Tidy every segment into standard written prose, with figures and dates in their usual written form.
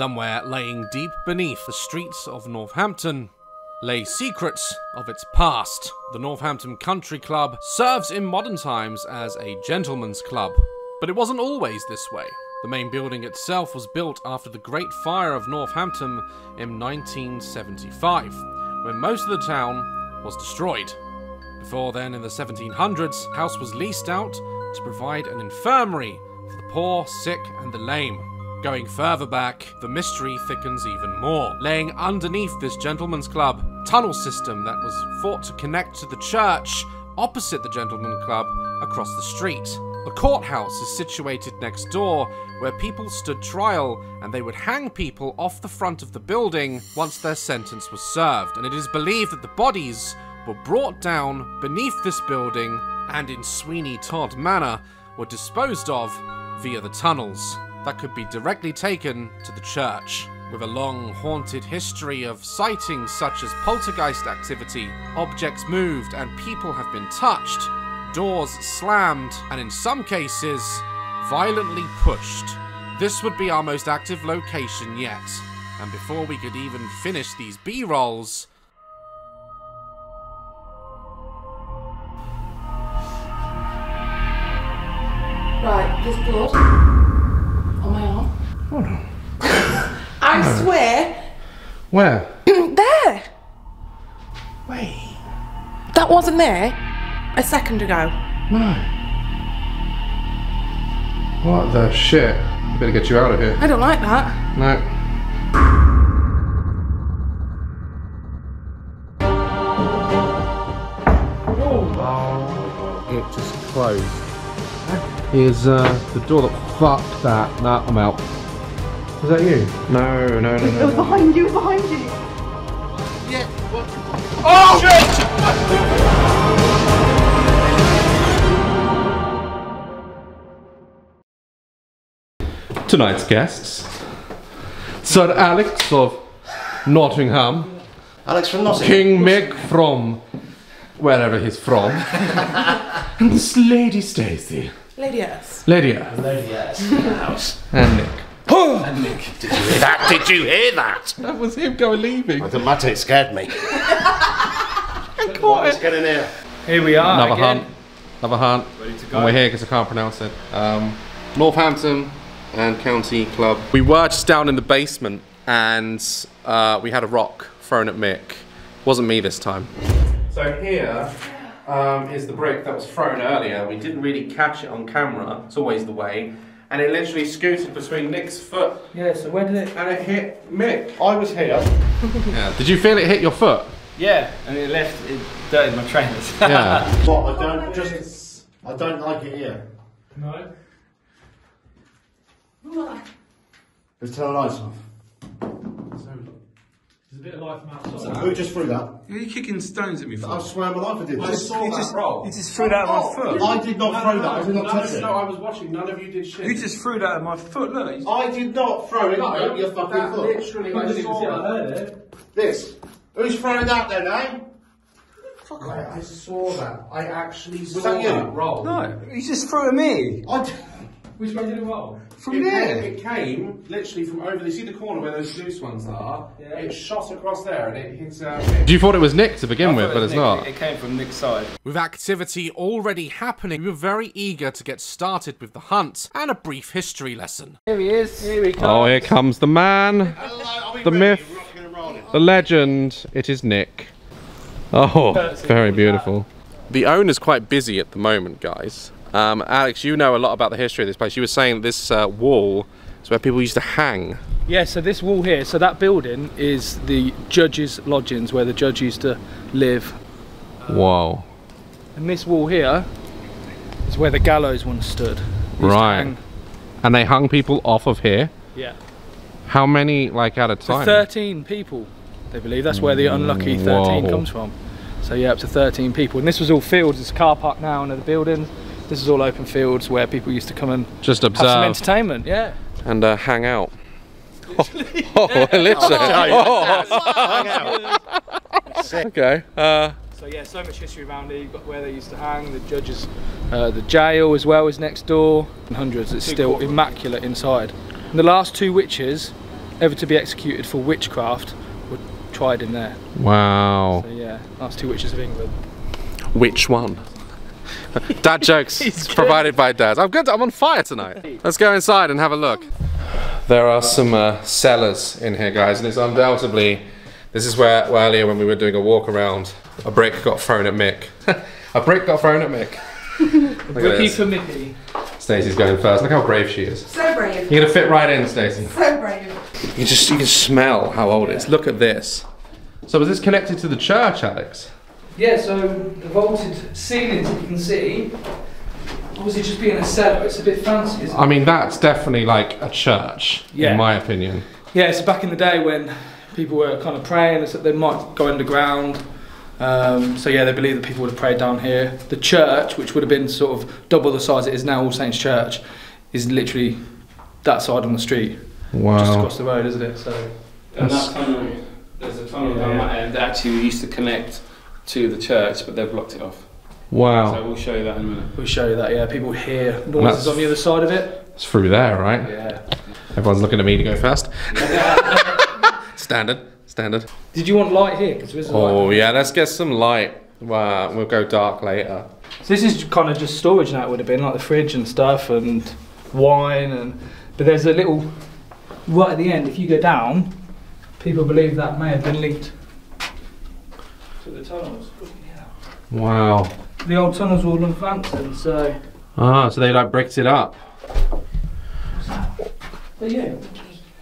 Somewhere laying deep beneath the streets of Northampton lay secrets of its past. The Northampton Country Club serves in modern times as a gentleman's club, but it wasn't always this way. The main building itself was built after the Great Fire of Northampton in 1975, when most of the town was destroyed. Before then, in the 1700s, the house was leased out to provide an infirmary for the poor, sick and the lame. Going further back, the mystery thickens even more. Laying underneath this gentleman's club, tunnel system that was thought to connect to the church opposite the gentleman's club across the street. A courthouse is situated next door where people stood trial and they would hang people off the front of the building once their sentence was served. And it is believed that the bodies were brought down beneath this building and in Sweeney Todd Manor were disposed of via the tunnels that could be directly taken to the church. With a long haunted history of sightings such as poltergeist activity, objects moved and people have been touched, doors slammed, and in some cases, violently pushed. This would be our most active location yet. And before we could even finish these B-rolls, right, there's blood. Oh no. I swear. Where? There. Wait. That wasn't there a second ago. No. What the shit? I better get you out of here. I don't like that. No. Oh. It just closed. Here's the door that fucked that. Nah, I'm out. Was that you? No. It was behind you, Yeah, what? Oh shit! Tonight's guests: Sir Alex of Nottingham. Alex from Nottingham. King Mick from wherever he's from. And this Lady Stacey. Lady S. Lady S. Lady S. And Nick. Oh! And Nick, did you hear that? Did you hear that? That was him going leaving. The matter scared me. I caught it. Get in here. Here we are. Another again. Hunt. Another hunt. Ready to go. And we're here because I can't pronounce it. Northampton and County Club. We were just down in the basement and we had a rock thrown at Mick. Wasn't me this time. So here is the brick that was thrown earlier. We didn't really catch it on camera. It's always the way. And it literally scooted between Nick's foot. Yeah, so where did it... And it hit Mick. I was here. Yeah. Did you feel it hit your foot? Yeah, and it left, it dirted my trainers. Yeah. What, I don't like it here. No. What? Let's turn the lights off. So, there's a bit of light from outside. So, who just threw that? Who are you kicking stones at me for? I swear my life I did. I saw that roll. You just threw that at my foot. I did not throw that. I did not touch it. No, I was watching. None of you did shit. You just threw that at my foot. Look. I did not throw it at your fucking foot. Literally, I didn't see it. I heard it. This. Who's throwing that then, eh? Fuck off. I saw that. I actually saw that roll. No, you just threw it at me. Which way did it roll? From there. It came literally from over. You see the corner where those loose ones are? Yeah. It shot across there and it hit Nick. You thought it was Nick to begin with, but it's not. It came from Nick's side. With activity already happening, we were very eager to get started with the hunt and a brief history lesson. Here he is. Here he comes. Oh, here comes the man. The myth. The legend. It is Nick. Oh, very beautiful. The owner's quite busy at the moment, guys. Alex, you know a lot about the history of this place. You were saying this wall is where people used to hang. Yeah, so this wall here, so that building is the judges' lodgings where the judge used to live. Wow. And this wall here is where the gallows once stood. Right. And they hung people off of here? Yeah. How many, like, at a time? 13 people, they believe. That's where the unlucky 13 comes from. So yeah, up to 13 people. And this was all fields. There's a car park now under the building. This is all open fields where people used to come and just observe, have some entertainment, yeah, and hang out. Literally, okay. So yeah, so much history around here. You've got where they used to hang, the judges, the jail as well is next door. Hundreds. It's still immaculate inside. And the last two witches ever to be executed for witchcraft were tried in there. Wow. So yeah, last two witches of England. Which one? Dad jokes provided by Dad. I'm good, I'm on fire tonight. Let's go inside and have a look. There are some cellars in here, guys, and it's undoubtedly, this is where earlier when we were doing a walk around, a brick got thrown at Mick. A brick got thrown at Mick. Ricky for Mickey. Stacey's going first. Look how brave she is. So brave. You're gonna fit right in, Stacey. So brave. You can smell how old it is. Look at this. So was this connected to the church, Alex? Yeah, so the vaulted ceilings that you can see, obviously just being a cellar, it's a bit fancy, isn't it? I mean, that's definitely like a church, yeah, in my opinion. Yeah, so back in the day when people were kind of praying, they might go underground. So yeah, they believe that people would have prayed down here. The church, which would have been sort of double the size it is now, All Saints Church, is literally that side on the street. Wow. Just across the road, isn't it? So, and that tunnel, there's a tunnel down that end that actually used to connect to the church, but they've blocked it off. Wow. So we'll show you that in a minute. We'll show you that, yeah. People hear noises on the other side of it. It's through there, right? Yeah. Everyone's looking at me to go first. Standard. Standard. Did you want light here? Oh yeah, let's get some light. Wow, we'll go dark later. So this is kind of just storage now, it would have been, like the fridge and stuff and wine, and but there's a little, right at the end, if you go down, people believe that may have been linked to the tunnels. Yeah. Wow. The old tunnels were all Northampton, so. Ah, so they like bricked it up. What's that? Oh, yeah.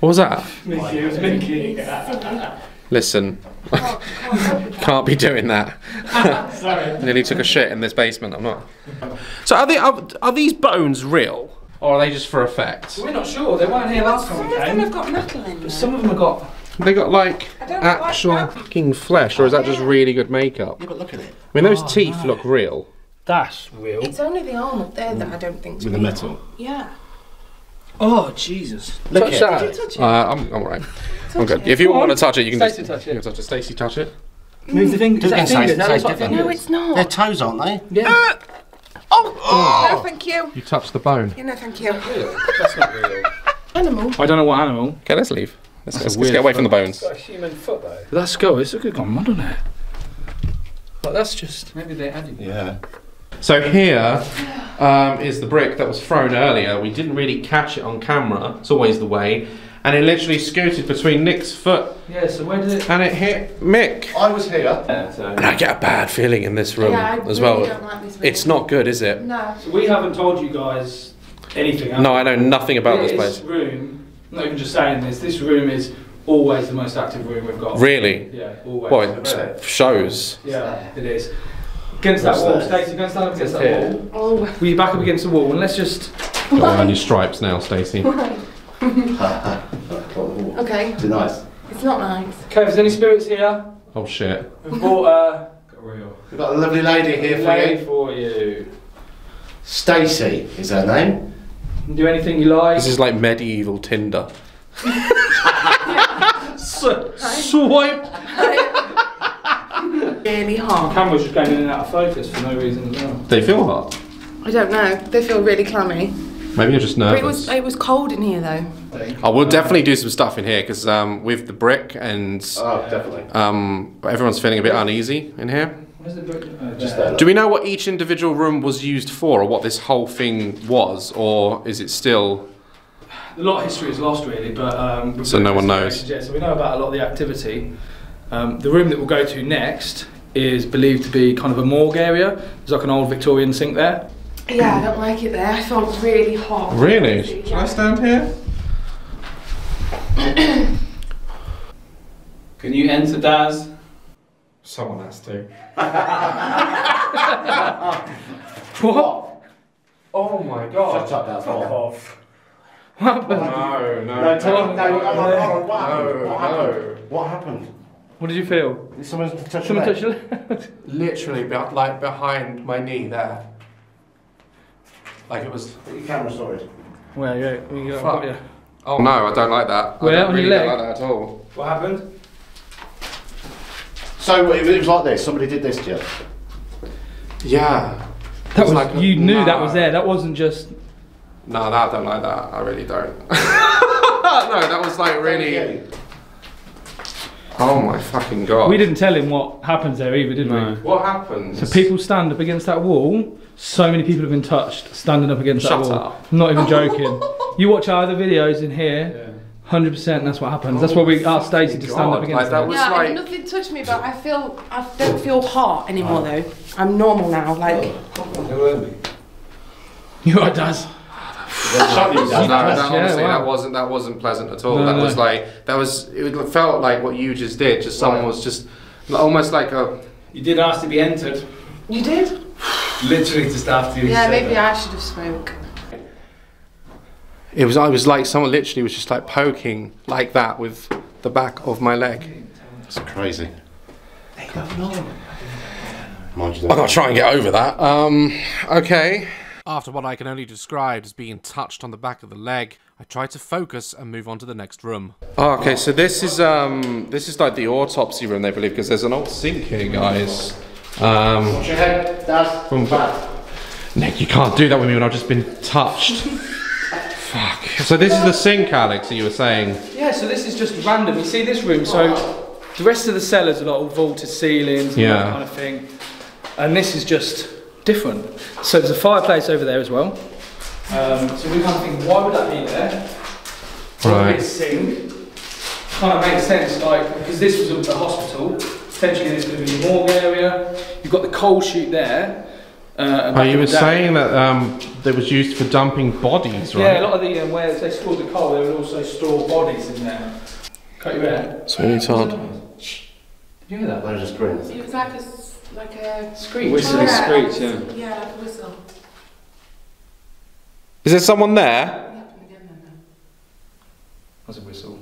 What was that? Mickey, it was Mickey. Listen, can't be doing that. Sorry. Nearly took a shit in this basement, I'm not. So are these bones real? Or are they just for effect? We're not sure, they weren't here last time we came. Some of them have got metal in them. Some of them have got... They got like actual fucking flesh, or is that just really good makeup? Yeah, but look at it. I mean, those teeth look real. That's real. It's only the arm up there that I don't think is real. With the metal? Yeah. Oh Jesus! Look at that. Did you touch it? I'm alright. I'm good. If you want to touch it, you can just touch it. You can touch it. Stacey, touch it. Move the finger. No, it's not. They're toes, aren't they? Yeah. Oh! No, thank you. You touched the bone. Yeah, no, thank you. That's not real. Animal. I don't know what animal. Okay, let's leave. Let's get away from the bones. It's got a human foot though. Let's go. It's looking gone mud on it. But that's just maybe they added. Yeah. So here is the brick that was thrown earlier. We didn't really catch it on camera. It's always the way. And it literally scooted between Nick's foot. Yeah, so where did it... And it hit Mick. I was here. Yeah, so. And I get a bad feeling in this room as well. Really don't like this room. It's not good, is it? No. So we haven't told you guys anything. No, I know nothing about this place. This room, not even just saying this room is always the most active room we've got. Really? Yeah, always. Well, it shows. Yeah, it is. Against that wall, Stacey, go and stand up against that wall. Oh. Well, you're back up against the wall, and let's just... Go on your stripes now, Stacey. Okay. Is it nice? It's not nice. Okay, if there's any spirits here... Oh shit. We've bought we've got a lovely lady here for you. Stacey is her name. You can do anything you like. This is like medieval Tinder. Swipe! Really hard. The camera's just going in and out of focus for no reason as well. They feel hot. I don't know. They feel really clammy. Maybe you're just nervous. It was cold in here though. Oh, we'll definitely do some stuff in here because with the brick and definitely. Everyone's feeling a bit uneasy in here. Where's the brick? Oh, just there. Do we know what each individual room was used for, or what this whole thing was, or is it still? A lot of history is lost, really, but so no one knows. Yeah, so we know about a lot of the activity. The room that we'll go to next is believed to be kind of a morgue area. There's like an old Victorian sink there. Yeah, I don't like it there. I felt really hot. Really? Crazy, yeah. Can I stand here? Can you enter, Daz? Someone has to. What? Oh my God. Shut up, Daz. Fuck off. What happened? No. What happened? What did you feel? Someone touched your leg? Literally, like behind my knee there. Like it was. Your camera saw it. Well, yeah, we got you. Oh no, I don't like that. Where? I don't really like that at all. What happened? So it was like this. Somebody did this to you. Yeah. That was like you knew that was there. That wasn't just. No, I don't like that. I really don't. no, that was like really... Oh my fucking God. We didn't tell him what happens there either, did we? What happens? So people stand up against that wall. So many people have been touched standing up against that wall. Shut up. Not even joking. You watch our other videos in here, 100% that's what happens. That's why we asked Stacey to stand up against that. Yeah, I mean, nothing touched me, but I don't feel hot anymore though. I'm normal now, like. You are, Daz. That wasn't pleasant at all. No, that was like, that was, it felt like what you just did, just someone was just, almost like a... You did ask to be entered. You did? Literally just after you said maybe that. I should have spoke. It was like someone literally was just like poking like that with the back of my leg. It's crazy. They don't know. I've got to try and get over that. Okay. After what I can only describe as being touched on the back of the leg, I try to focus and move on to the next room. Oh, okay, so this is like the autopsy room, they believe, because there's an old sink here, guys. Watch your head, Daz. Nick, you can't do that with me when I've just been touched. Fuck. So this is the sink, Alex, that you were saying. Yeah, so this is just random. You see this room, so the rest of the cellars are like all vaulted ceilings and that kind of thing. And this is just... different. So there's a fireplace over there as well. So we kind of think, why would that be there? Right. It's sink. Kind of makes sense, like, because this was the hospital. Potentially this could be the morgue area. You've got the coal chute there. Oh, you were saying that that was used for dumping bodies, right? Yeah, a lot of the where they stored the coal, they would also store bodies in there. Cut your hair. Sweeney Todd. Did you hear that? I just grinned. It was like a screech. Whistling screech, yeah. Yeah, like a whistle. Is there someone there? That's a whistle.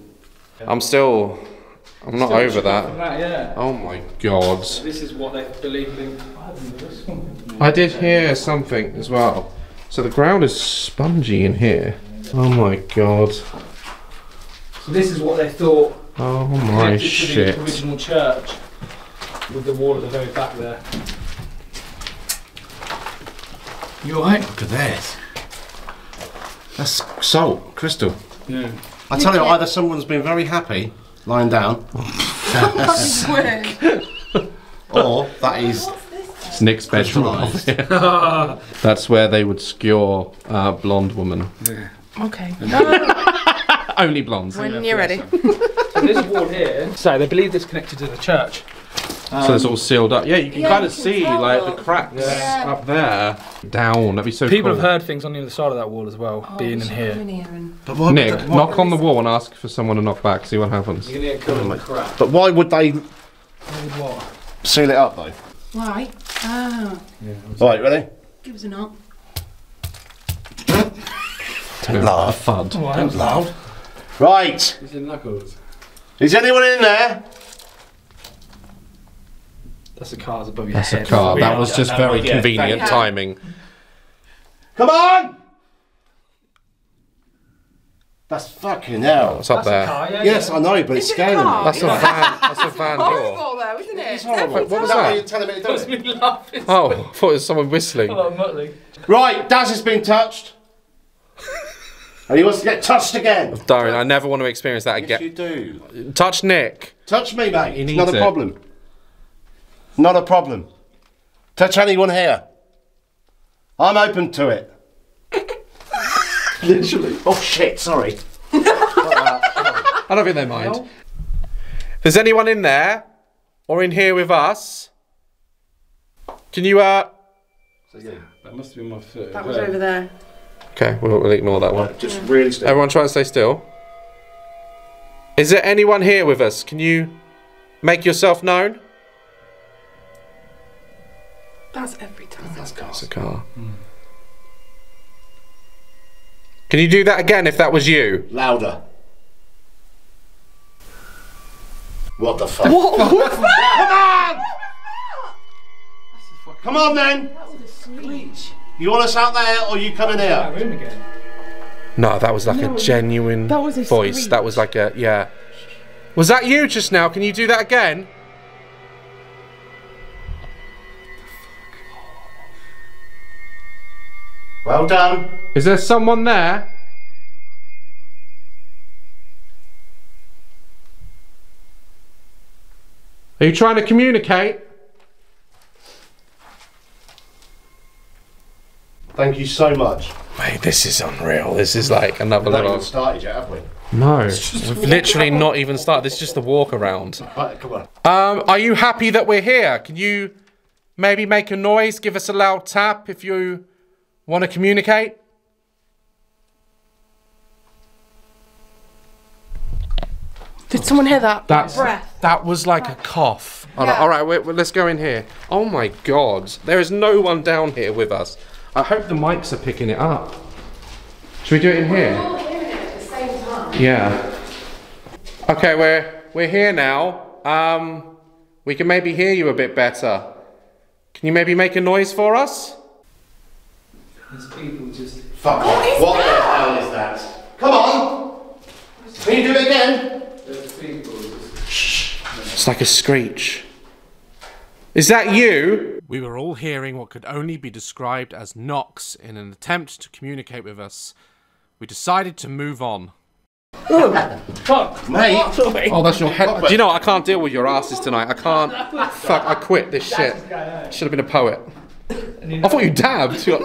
I'm not over that. Yeah. Oh my God. This is what they believe in. I did hear something as well. So the ground is spongy in here. Oh my God. So this is what they thought. Oh my shit. To the original church. With the wall at the very back there. You alright? Look at that. That's salt, crystal. Yeah. I tell you, either someone's been very happy lying down, or that is it's Nick's bedroom. That's where they would skewer blonde woman. Yeah. Okay. Only blondes. When you're ready. So this wall here. So they believe this connected to the church. So it's all sealed up. Yeah, you can kind of see like the cracks up there. Down, that'd be so People have heard things on the other side of that wall as well, being in here. But why Nick, knock on the wall and ask for someone to knock back, see what happens. You're gonna get covered in crap. But why would they seal it up though? Why? Alright, ready? Give us a knock. Don't laugh. Fun. Don't laugh. Right. He's in knuckles. Is anyone in there? That's a car above your head. That's a car. That was just very convenient timing. Come on! That's fucking hell. It's up there. Yes, I know, but it's scaling me. That's a van. That's a van door. It's horrible though, isn't it? It's horrible. What was that? You're telling me to do it? It was me laughing. Oh, I thought it was someone whistling. Right, Daz has been touched. And he wants to get touched again. Darren, I never want to experience that again. Yes, you do. Touch Nick. Touch me, mate. It's not a problem. Not a problem. Touch anyone here. I'm open to it. Literally. Oh shit, sorry. I don't think they mind. No. There's anyone in there? Or in here with us? Can you that must have been my foot. That was over there. Okay, we'll ignore that one. Just really stay. Everyone try and stay still. Is there anyone here with us? Can you make yourself known? That's every time. That's a car. Mm. Can you do that again if that was you? Louder. What the fuck? What was that? Come on! Come on then! That was a screech. You want us out there or you coming out? No, that was like a genuine voice. Screech. That was like a, Was that you just now? Can you do that again? Well done. Is there someone there? Are you trying to communicate? Thank you so much. Mate, this is unreal. This is like another level. We haven't started yet, have we? No. We've literally not even started. This is just the walk around. Right, come on. Are you happy that we're here? Can you maybe make a noise? Give us a loud tap if you want to communicate? Did someone hear that? That was like a cough. Yeah. All right, let's go in here. Oh my God. There is no one down here with us. I hope the mics are picking it up. Should we do it in here? We're all hearing it at the same time. Yeah. Okay, we're here now. We can maybe hear you a bit better. Can you maybe make a noise for us? There's people just... Fuck off. What the hell is that? Come on! Can you do it again? There's people just... Shh. It's like a screech. Is that you? We were all hearing what could only be described as knocks in an attempt to communicate with us. We decided to move on. Oh, fuck, mate. Oh, that's your head. Do you know what? I can't deal with your asses tonight. I can't. Fuck, I quit this shit. Should have been a poet. I thought you dabbed. No,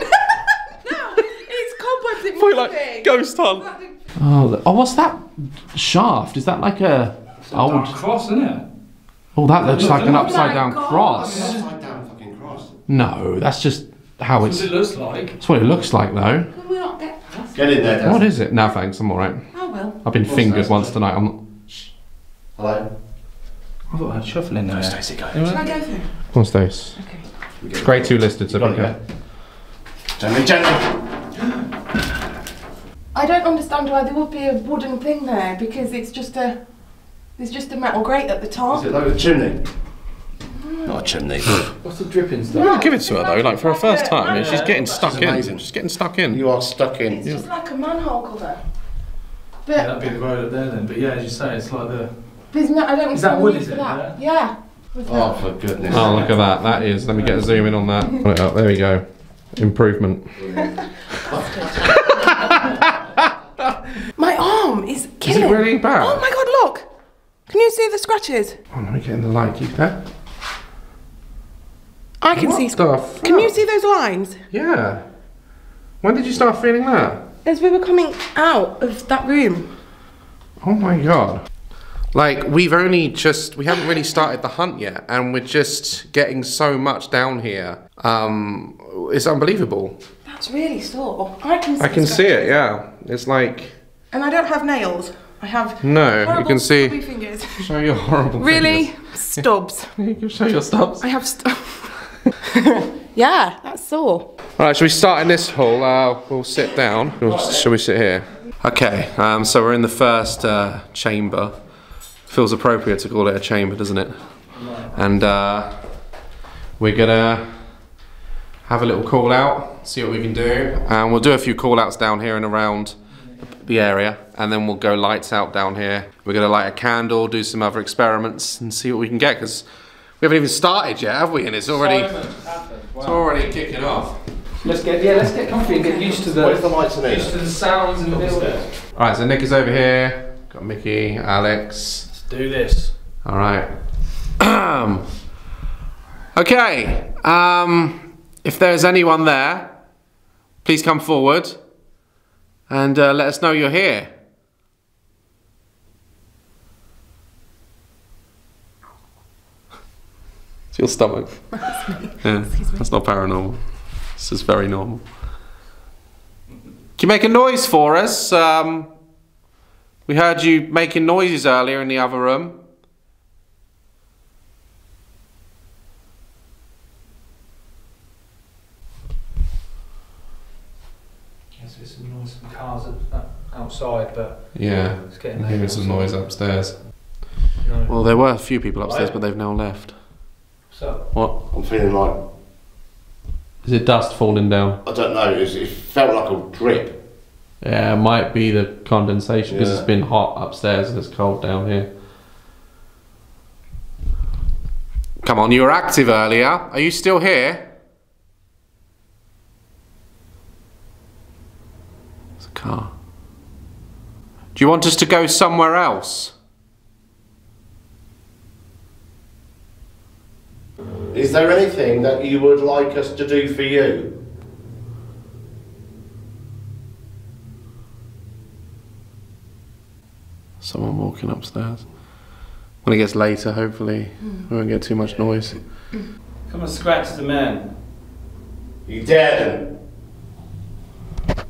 it's cobwebs. It might like ghost hunt. Oh, what's that shaft? Is that like a old cross, isn't it? Oh, that looks like an upside down cross. No, that's just how it's... That's what it looks like. That's what it looks like, though. Can we not get past? Get in there, Daz. What is it? No, thanks, I'm all right. Oh, well. I've been fingered once tonight, I'm not... Shh. Hello? I thought I had shuffling there. No, Stacey, go. Should I go through? Come on, Stace. Okay. Grade 2 listed, so be careful. Gently, gently. I don't understand why there would be a wooden thing there, because it's just a... There's just a metal grate at the top. Is it like a chimney? Not a chimney. What's the dripping stuff? Yeah, give it to her though, like for her first time. Yeah, she's getting stuck in. She's getting stuck in. You are stuck in. It's just like a manhole cover. But yeah, that'd be the road up there then. But yeah, as you say, it's like the... Is that wood, is it? That. Yeah. Oh, for goodness. Oh, look at that. That is... Let me get a zoom in on that. Put it up. There we go. Improvement. My arm is killing. Is it really bad? Oh my God, look. Can you see the scratches? Oh, let me get in the light. Keep that. I can see stuff. Can you see those lines? Yeah. When did you start feeling that? As we were coming out of that room. Oh my God. Like, we've only just, we haven't really started the hunt yet, and we're just getting so much down here. It's unbelievable. That's really sore. I can see it, yeah. It's like... And I don't have nails. I have you can see. Fingers. Show your horrible fingers. Stubs. You can show your stubs. I have stubs. Yeah, that's sore. Alright, should we start in this hall? We'll sit down. Shall we sit here? Okay, so we're in the first chamber. Feels appropriate to call it a chamber, doesn't it? And we're gonna have a little call out, see what we can do. And we'll do a few call outs down here and around the area, and then we'll go lights out down here. We're gonna light a candle, do some other experiments, and see what we can get, because we haven't even started yet, have we? And it's already, it's already kicking off. Let's get, let's get comfy and get used to the, used to the sounds in the building. All right, so Nick is over here. Got Mickey, Alex. Let's do this. All right. Okay. If there's anyone there, please come forward and let us know you're here. It's your stomach. That's me. Yeah, that's not paranormal. This is very normal. Can you make a noise for us? We heard you making noises earlier in the other room. Yes, there's some noise from cars outside, but yeah, it's getting late. There's some noise upstairs. No. Well, there were a few people upstairs, but they've now left. So, what? I'm feeling like... Is it dust falling down? I don't know, it felt like a drip. Yeah, it might be the condensation, because it's been hot upstairs and it's cold down here. Come on, you were active earlier. Are you still here? There's a car. Do you want us to go somewhere else? Is there anything that you would like us to do for you? Someone walking upstairs. When it gets later, hopefully, we won't get too much noise. Come and scratch the man. You dare them.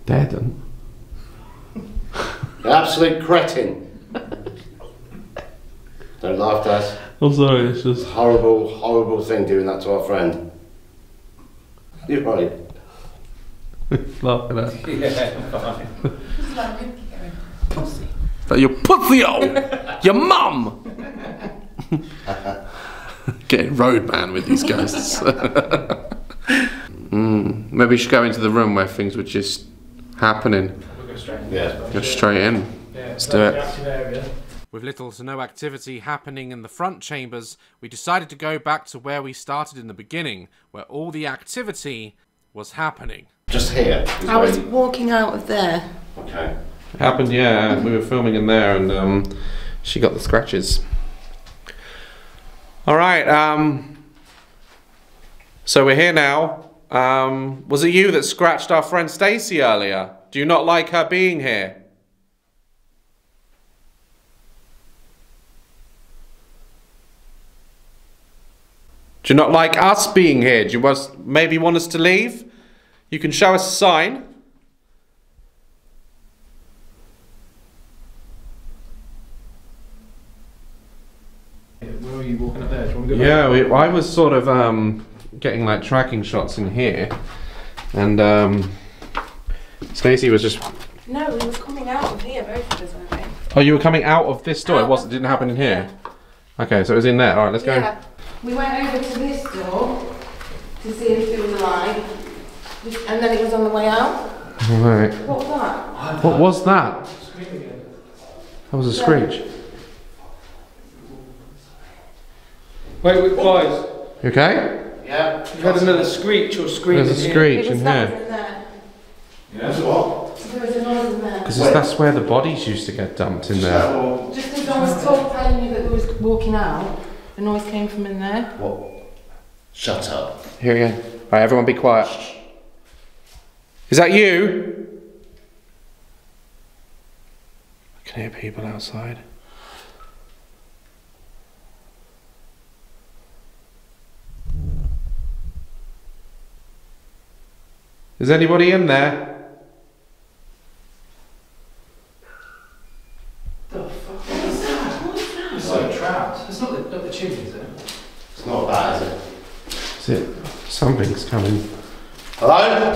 Dare them? Absolute cretin. Don't laugh, Daz. I'm sorry, it's just... Horrible, horrible thing doing that to our friend. You're right. Laughing at me. Yeah, fine. It's like we're going, pussy. Like, you pussy hole! Your mum! Getting roadman with these ghosts. Maybe we should go into the room where things were just happening. We'll go straight in. Yeah. Go straight in. Yeah, let's do it. With little to no activity happening in the front chambers, we decided to go back to where we started in the beginning, where all the activity was happening. Just here. I was walking out of there. Okay. It happened, yeah. We were filming in there and she got the scratches. Alright, so we're here now. Was it you that scratched our friend Stacey earlier? Do you not like her being here? Do you not like us being here? Do you maybe want us to leave? You can show us a sign. Where were you walking up there? Do you want to go back? Yeah, I was sort of getting like tracking shots in here. And Stacey was just... No, we were coming out of here, both of us, I think. Oh, you were coming out of this door? It wasn't, didn't happen in here? Yeah. Okay, so it was in there. Alright, let's go. We went over to this door to see if it was alive, and then it was on the way out. Right. What was that? What was that? That was a screech. Wait, guys. You okay? Yeah. You had another screech or screech. There's a screech in here. There's what? There was a noise in there. Because that's where the bodies used to get dumped in there. Just as I was telling you that we was walking out. The noise came from in there. What? Shut up. Here we go. Alright, everyone be quiet. Shh. Is that you? I can hear people outside. Is anybody in there? The fuck is that? What is that? It's like trapped. It's not the tune, is it? It's not that, is it? Is it? Something's coming. Hello?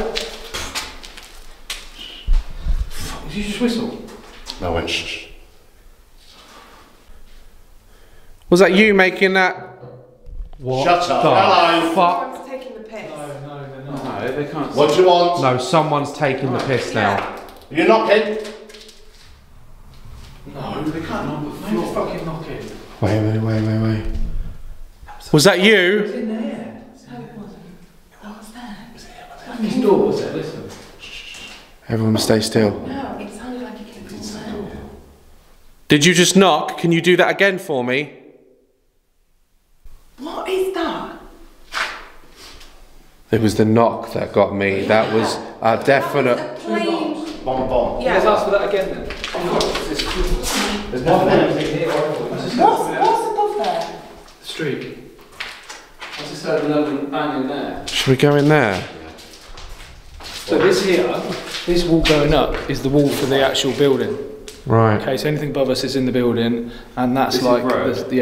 Fuck, did you just whistle? No, I went shh. Was that you making that? What? Shut up. Hello. Fuck. Someone's taking the piss. No, they're not. No, they can't. What do you want? No, someone's taking the piss now. You're knocking? No, they can't knock. They're fucking knocking. Wait. Was that you? It was in there. No, it wasn't. What was that? It was in there. Door was there, listen. Shh. Everyone stay still. No, it sounded like it came from there. Did you just knock? Can you do that again for me? What is that? It was the knock that got me. Yeah. That was a definite... That was a plain... Bon. Yeah. Let's ask for that again then. There's nothing here. What's above there? The street. I just heard another bang in there. Should we go in there? So this wall going up is the wall for the actual building. Right. Okay, so anything above us is in the building, and that's that's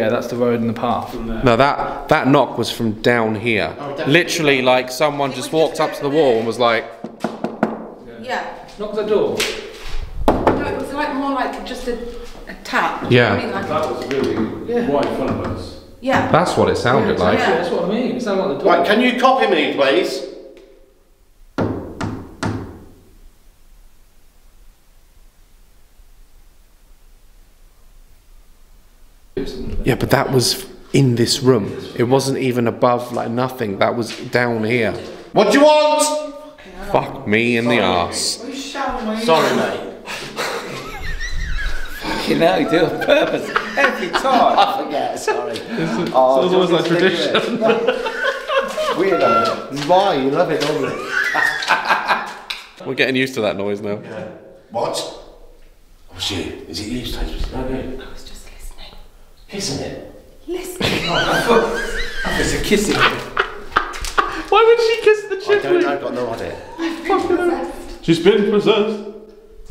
the road and the path. No, that knock was from down here. Oh, literally, like someone just walked up to the wall and was like... Yeah. Knock the door. No, it was like more like just a tap. Yeah. I mean, like that was really right in front of us. Yeah. That's what it sounded like. Yeah, that's what I mean. It sounded like the door. Right, can you copy me, please? Yeah, but that was in this room. It wasn't even above, like nothing. That was down here. What do you want? Fuck me in the arse. Sorry, mate. Fucking hell, you do it on purpose every time. I forget, sorry. It's almost like tradition. It's weird, isn't it? Why? You love it, don't you? We're getting used to that noise now. Yeah. What? Oh, shit. Is it you, Stacey? No, no. I was just listening. Isn't it? Listening. Oh, I thought it was a kissing. Why would she kiss the children? I've got no idea. She's been possessed.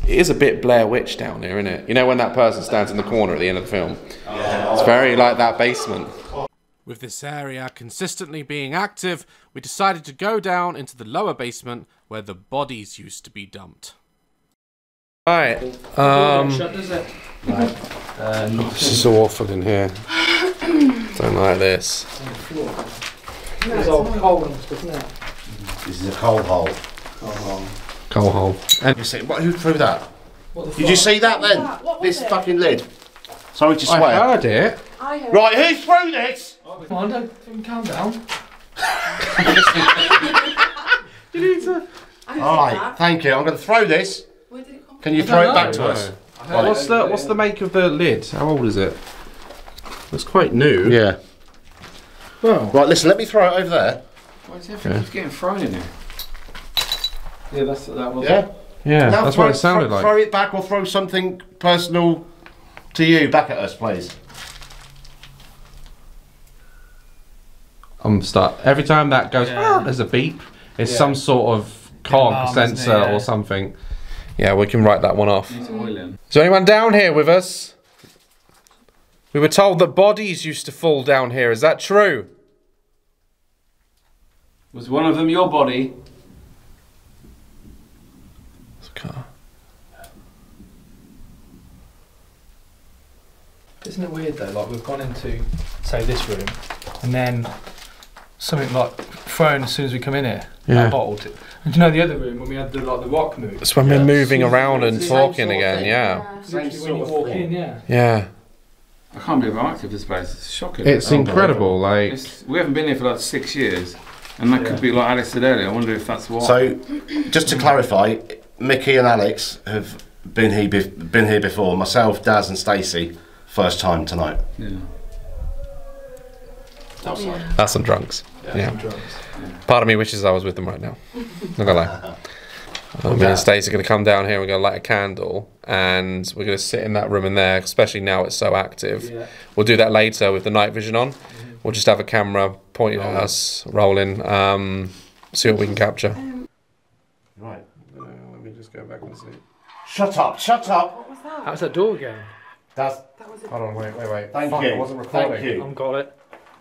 It is a bit Blair Witch down there, isn't it? You know when that person stands in the corner at the end of the film? Yeah. It's very like that basement. With this area consistently being active, we decided to go down into the lower basement where the bodies used to be dumped. Alright, oh, this is so awful in here. Don't like this. No, it's all cold, isn't it? This is a coal hole. Coal hole. Coal hole. And you see, what, who threw that? What, did you see that then? What was this fucking lid? Sorry to swear. I heard it. I heard right, who threw this? Come on, don't calm down. You need to... Alright, thank you. I'm going to throw this. Where did it come from? Can you throw it back to us? Right. What's the make of the lid? How old is it? It's quite new. Yeah. Well, right, listen, let me throw it over there. Why is everything just getting thrown in here? Yeah, that's what that was. Yeah, yeah, now that's what it sounded like. Throw it back or throw something personal to you back at us, please. I'm stuck. Every time that goes, ah, there's a beep. It's some sort of cog sensor or something. Yeah, we can write that one off. Is there anyone down here with us? We were told that bodies used to fall down here. Is that true? Was one of them your body? It's a car. Isn't it weird though? Like we've gone into, say, this room, and then something like thrown as soon as we come in here. Yeah. Bottled. And do you know the other room when we had the like the rock move? That's when we're moving around and talking again. Yeah. Same sort when you walk in, yeah. Yeah. I can't believe how active this place is. It's shocking. It's incredible. Like we haven't been here for like 6 years, and that could be like Alex said earlier. I wonder if that's why. So, just to clarify, Mickey and Alex have been here before. Myself, Daz, and Stacey, first time tonight. Yeah. Outside. That's some drunks. Yeah. Yeah. Some drunks. Yeah. Part of me wishes I was with them right now. Not gonna lie. Me and Stacey are going to come down here and we're going to light a candle and we're going to sit in that room in there, especially now it's so active. Yeah. We'll do that later with the night vision on. We'll just have a camera pointing at us, rolling, see what we can capture. Right, let me just go back and see. Shut up, shut up! What was that? That was that door again. That was hold on, wait, wait, wait. Thank you. I wasn't recording. Thank you. I've got it.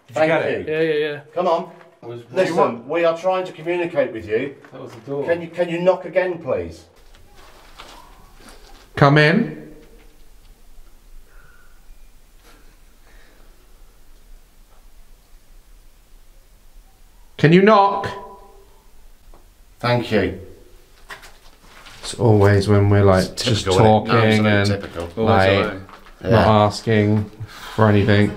Did you get it? Yeah, yeah, yeah. Come on. Listen, we are trying to communicate with you. That was the door. Can you knock again, please? Come in. Can you knock? Thank you. It's always when we're like just talking and like not asking for anything.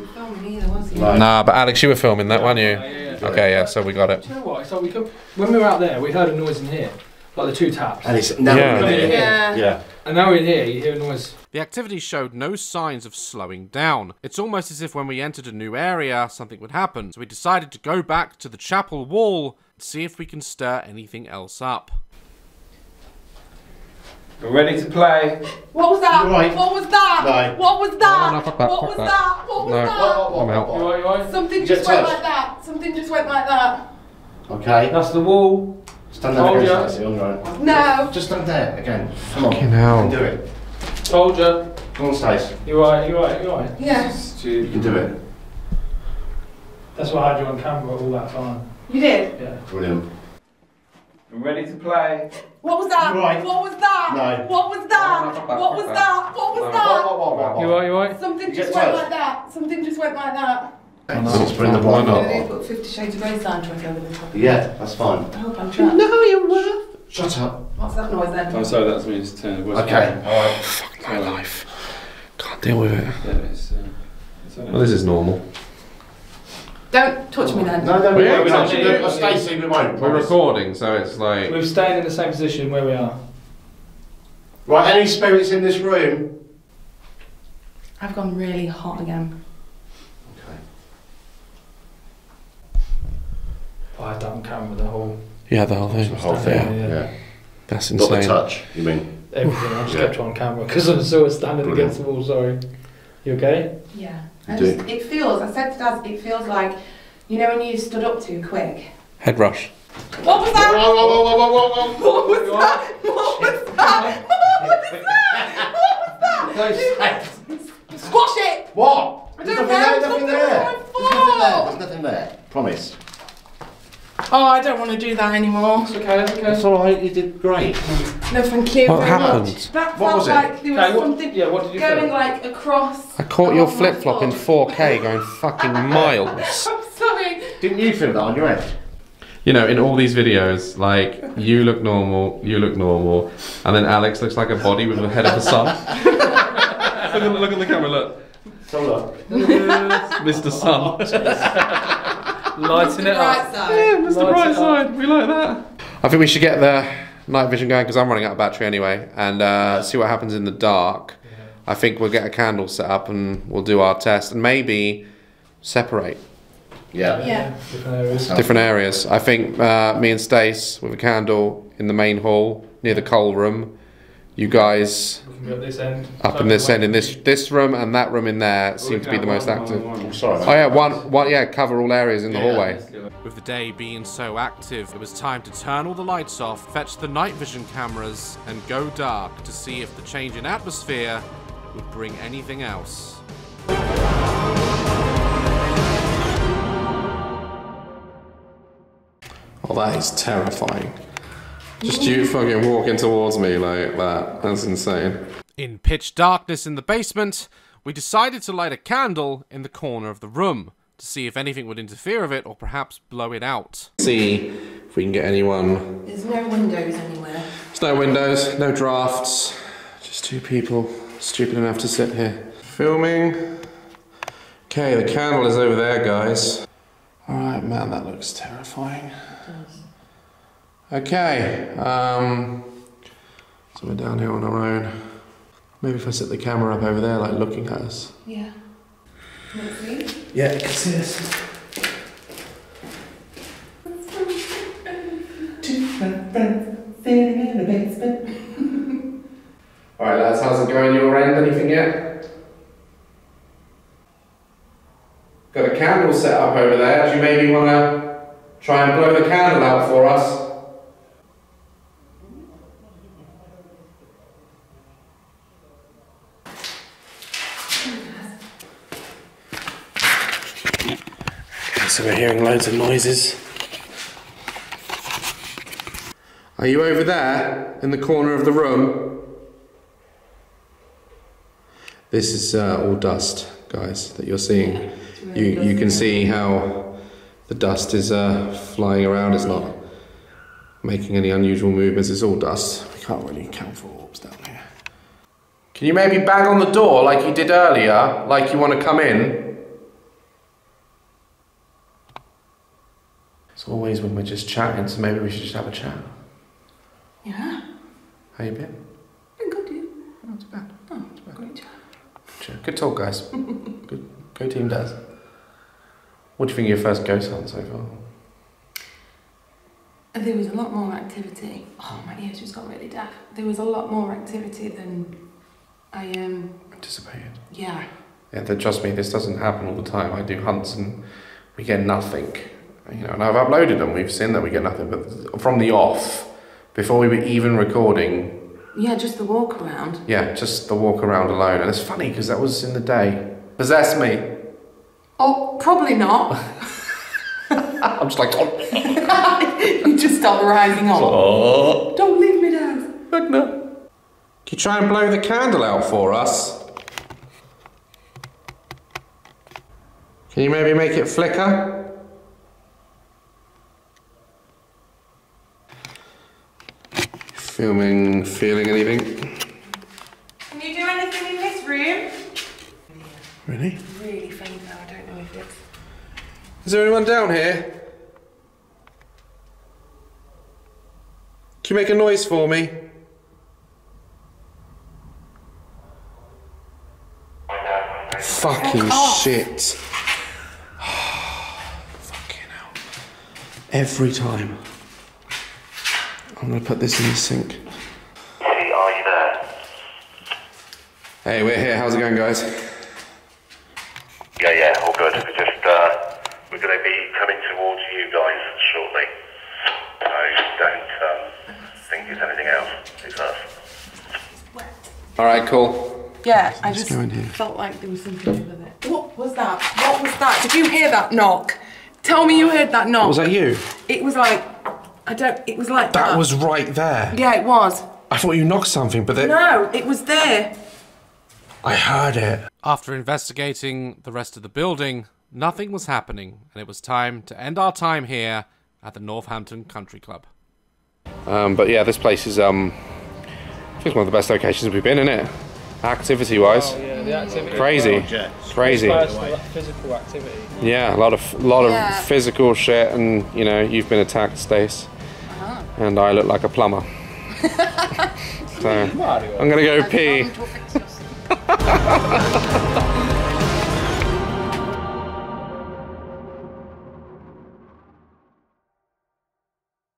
Nah, but Alex, you were filming that, weren't you? Okay, yeah, so we got it. Do you know what? So we could, when we were out there, we heard a noise in here, like the two taps. And it's now we're in here. Yeah. Yeah. And now we're in here, you hear a noise. The activity showed no signs of slowing down. It's almost as if when we entered a new area, something would happen. So we decided to go back to the chapel wall and see if we can stir anything else up. We're ready to play. What was that? Right. What was that? No. What was that? No, fuck that. What was that? What was that? I'm out. Something just went like that. Something just went like that. Okay. That's the wall. Stand there again. Right. No. Just stand there again. Come on. Fucking hell. You can do it. Told you. Come on, Stacey. You're right. You're right. You're right. Yes. Yeah. You can do it. That's why I had you on camera all that time. You did? Yeah. Brilliant. I'm ready to play. What was that? Right. What was that? No. What was that? What was that? What was that? You right, you right? Something just went like that. Something just went like that. Someone's putting the blind on. They put 50 Shades of Grey soundtrack over the top. Yeah, that's fine. I hope I'm trapped. No, you were. Shut up. What's that noise then? I'm sorry, that's me just turning the voice. Okay. Alright. Fuck my life. Can't deal with it. Well, this is normal. Don't touch me then. No, no, we won't touch you. Stacey, we won't. We're recording, so it's like... We've stayed in the same position where we are. Right, any spirits in this room? I've gone really hot again. Okay. Oh, I don't camera, the whole... Yeah, the whole thing. The whole thing, yeah. That's insane. Not the touch, you mean? Everything, I just kept on camera because I was still standing against the wall, sorry. You okay? Yeah. I just, it feels, I said to Daz, it feels like, you know when you stood up too quick? Head rush. What was that? Whoa, whoa, whoa, whoa, whoa, whoa. What was that? What was that? What was that? What was that? Squash it! What? I don't know. There's nothing there. There's nothing there. Promise. Oh, I don't want to do that anymore. It's okay, it's okay. It's alright, you did great. No, thank you. What happened? That felt like there was something going like across. I caught your flip flop in 4K going fucking miles. I'm sorry. Didn't you feel that on your head? You know, in all these videos, like, you look normal, and then Alex looks like a body with the head of a sun. Look at the camera, look. So look. Mr. Sun. Lighting it up. Yeah, Mr. Bright Side, we like that. I think we should get the night vision going, because I'm running out of battery anyway, and see what happens in the dark. Yeah. I think we'll get a candle set up and we'll do our test, and maybe separate. Yeah. Different areas. Different areas. I think me and Stace with a candle in the main hall near the coal room. You guys up this end, in this room, and that room in there seems to be the most active. Sorry. Oh yeah, cover all areas in the hallway. With the day being so active, it was time to turn all the lights off, fetch the night vision cameras, and go dark to see if the change in atmosphere would bring anything else. Oh, that is terrifying. Just you fucking walking towards me like that. That's insane. In pitch darkness in the basement, we decided to light a candle in the corner of the room to see if anything would interfere with it or perhaps blow it out. See if we can get anyone. There's no windows anywhere. There's no windows, no drafts. Just two people stupid enough to sit here. Filming. Okay, the candle is over there, guys. Alright, man, that looks terrifying. Okay, so we're down here on our own. Maybe if I set the camera up over there, like looking at us. Yeah. Can it see? Yeah, it can see us. Two friends sitting in the basement. Alright, lads, how's it going your end? Anything yet? Got a candle set up over there. Do you maybe want to try and blow the candle out for us? So we're hearing loads of noises. Are you over there in the corner of the room? This is all dust, guys, that you're seeing. Really you can see how the dust is flying around. It's not making any unusual movements. It's all dust. We can't really count for orbs down here. Can you maybe bang on the door like you did earlier, like you want to come in? It's always when we're just chatting, so maybe we should just have a chat. Yeah. How you been? Been good, dude. Oh, not too bad. Oh, not too bad. Great chat. Good talk, guys. Good. Go team, Daz. What do you think of your first ghost hunt so far? There was a lot more activity. Oh, my ears just got really deaf. There was a lot more activity than I anticipated. Yeah. Yeah, trust me, this doesn't happen all the time. I do hunts and we get nothing. You know, and I've uploaded them, we've seen that we get nothing, but from the off, before we were even recording... Yeah, just the walk around. Yeah, just the walk around alone, and it's funny because that was in the day. Possess me. Oh, probably not. I'm just like... Oh. You just start rising up. Oh. Don't leave me down. Look, no. Can you try and blow the candle out for us? Can you maybe make it flicker? Feeling anything? Can you do anything in this room? Really? Really faint though, I don't know if it's... Is there anyone down here? Can you make a noise for me? Fucking shit. Fucking hell. every time. I'm going to put this in the sink. T, are you there? Hey, we're here. How's it going, guys? Yeah, yeah, all good. We're just, we're going to be coming towards you guys shortly. So don't think it's anything else. It's us. All right, cool. Yeah, I just felt like there was something in it. What was that? What was that? Did you hear that knock? Tell me you heard that knock. Was that you? It was like, it was like that. That was right there. Yeah, it was. I thought you knocked something, but then... No, it was there. I heard it. After investigating the rest of the building, nothing was happening, and it was time to end our time here at the Northampton Country Club. But yeah, this place is, it's one of the best locations we've been, isn't it? Activity-wise, oh, yeah, the activity crazy. Physical activity. Yeah, a lot of physical shit, and you know, you've been attacked, Stace, and I look like a plumber. So I'm gonna go pee.